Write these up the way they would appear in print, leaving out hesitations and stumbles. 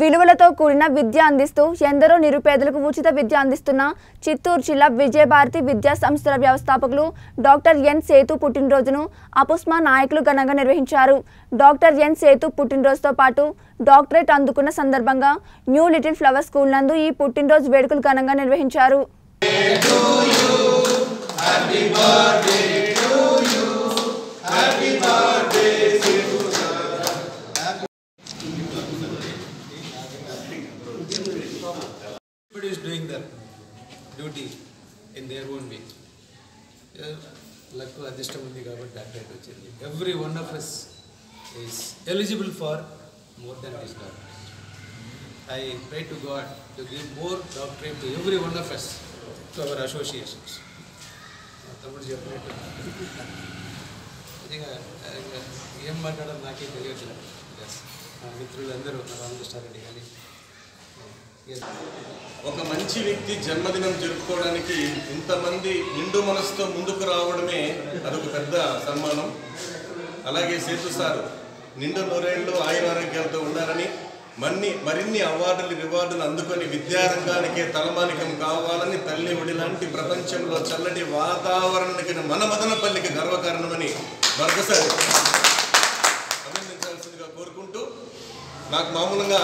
విలువలతో కూడిన విద్య అందిస్తూ ఎందరో నిరుపేదలకు ఉచిత విద్య అందిస్తున్న చిత్తూరు జిల్లా విజయభారతి విద్యా సంస్థల వ్యవస్థాపకులు డాక్టర్ ఎన్ సేతు పుట్టిన రోజును అపుస్మా నాయకులు ఘనంగా నిర్వహించారు। డాక్టర్ ఎన్ సేతు పుట్టిన రోజుతో పాటు డాక్టరేట్ అందుకున్న సందర్భంగా న్యూ లిటిల్ ఫ్లవర్ స్కూల్ నందు ఈ పుట్టిన రోజు వేడుకలు ఘనంగా నిర్వహించారు। Everybody is doing their duty in their own way. Luck adhishtam undi kabatti that right vachindi. Every one of us is eligible for more than this doctorate. I pray to God to give more doctorate to every one of us, to our associations. ఏం మాట్లాడాలి నాకే తెలియట్లేదు. మిత్రులు అందరూ రామకృష్ణారెడ్డి కానీ ఒక మంచి వ్యక్తి జన్మదినం జరుపుకోవడానికి ఇంతమంది నిండు మనసుతో ముందుకు రావడమే అదొక పెద్ద సన్మానం। అలాగే సేతు సార్ నిండు నూరేళ్ళు ఆయుర ఆరోగ్యాలతో ఉండాలని మరిన్ని అవార్డులు రివార్డులు అందుకొని విద్యారంగానికే తలమానికం కావాలని తల్లి ఒడి లాంటి ప్రపంచంలో చల్లటి వాతావరణానికి మన మదనపల్లికి గర్వకారణమని మరొకసారి అభినందించాల్సిందిగా కోరుకుంటూ, నాకు మామూలుగా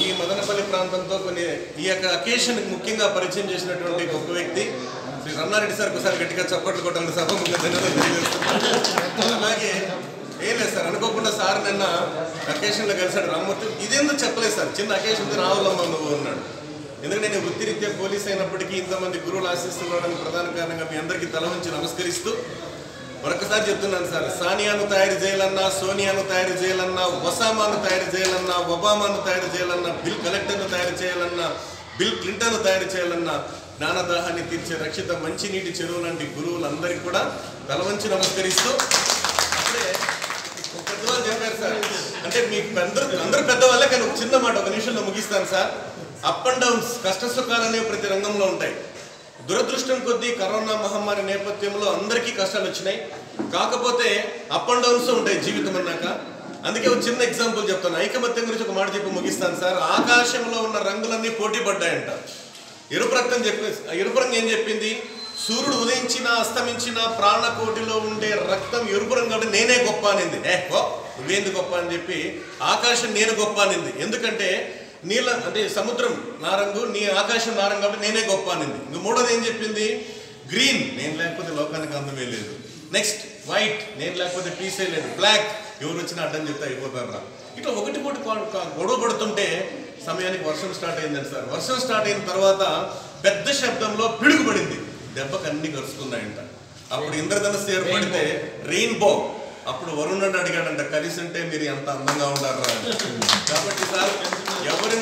ఈ మదనపల్లి ప్రాంతంతో కొన్ని ఈ యొక్క అకేషన్కి ముఖ్యంగా పరిచయం చేసినటువంటి గొప్ప వ్యక్తి శ్రీ రమణారెడ్డి సార్ ఒకసారి గట్టిగా చప్పట్లు కొట్టాలని సభాముఖంగా ధన్యవాదాలు తెలియజేస్తున్నాను। అలాగే ఏం లేదు సార్, అనుకోకుండా సార్ నిన్న అకేషన్లో కలిసాడు రామ్మూర్తి, ఇదేందుకు చెప్పలేదు సార్ చిన్న అకేషన్ రావాలమ్మా నువ్వు అన్నాడు। ఎందుకంటే నేను వృత్తిరీత్యా పోలీస్ అయినప్పటికీ ఇంతమంది గురువులు ఆశిస్తున్నాడని ప్రధాన కారణంగా మీ అందరికీ తల వంచి నమస్కరిస్తూ మరొకసారి చెప్తున్నాను సార్, సానియాను తయారు చేయాలన్నా, సోనియాను తయారు చేయాలన్నా, ఒసామాను తయారు చేయాలన్నా, ఒబామాను తయారు చేయాలన్నా, బిల్ కలెక్టర్ను తయారు చేయాలన్నా, బిల్ క్లింటన్ను తయారు చేయాలన్నా, జ్ఞానదాహాన్ని తీర్చే రక్షిత మంచినీటి చెరువు లాంటి గురువులందరికీ కూడా తలవంచి నమస్కరిస్తూ అప్పుడే పెద్దవాళ్ళు చెప్పారు సార్, అంటే మీకు అందరూ పెద్దవాళ్ళే కానీ ఒక చిన్న మాట ఒక నిమిషంలో ముగిస్తాను సార్। అప్ అండ్ డౌన్స్ కష్ట సుఖాలనే ప్రతి రంగంలో ఉంటాయి। దురదృష్టం కొద్దీ కరోనా మహమ్మారి నేపథ్యంలో అందరికీ కష్టాలు వచ్చినాయి, కాకపోతే అప్ అండ్ డౌన్స్ ఉంటాయి జీవితం అన్నాక। అందుకే ఒక చిన్న ఎగ్జాంపుల్ చెప్తాను, ఐకమత్యం గురించి ఒక మాట చెప్పి ముగిస్తాను సార్। ఆకాశంలో ఉన్న రంగులన్నీ పోటీ పడ్డాయంట। ఎరుపు రంగు ఏం చెప్పింది, సూర్యుడు ఉదయించినా అస్తమించినా ప్రాణకోటిలో ఉండే రక్తం ఎరుపు రంగు అంటే నేనే గొప్ప అనింది। నువ్వేంది గొప్ప అని చెప్పి ఆకాశం నేను గొప్ప అనింది, ఎందుకంటే నీళ్ళ అంటే సముద్రం నా రంగు, నీ ఆకాశం నా రంగు కాబట్టి నేనే గొప్ప అనింది। ఇంక మూడోది ఏం చెప్పింది, గ్రీన్ నేను లేకపోతే లోకానికి అందమే లేదు, నెక్స్ట్ వైట్ నేను లేకపోతే పీసే లేదు, బ్లాక్ ఎవరు వచ్చినా అడ్డని చెప్తే అయిపోతారా। ఇట్లా ఒకటి పూట గొడవ పడుతుంటే సమయానికి వర్షం స్టార్ట్ అయిందండి సార్। వర్షం స్టార్ట్ అయిన తర్వాత పెద్ద శబ్దంలో పిడుగుపడింది, దెబ్బకు అన్ని కలుసుకున్నాయంట। అప్పుడు ఇంద్రధనస్సు ఏర్పడితే రెయిన్బో, అప్పుడు వరుణుడు అడిగాడంట కలిసి ఉంటే మీరు ఎంత అందంగా ఉంటారు కాబట్టి సార్ ఎవరి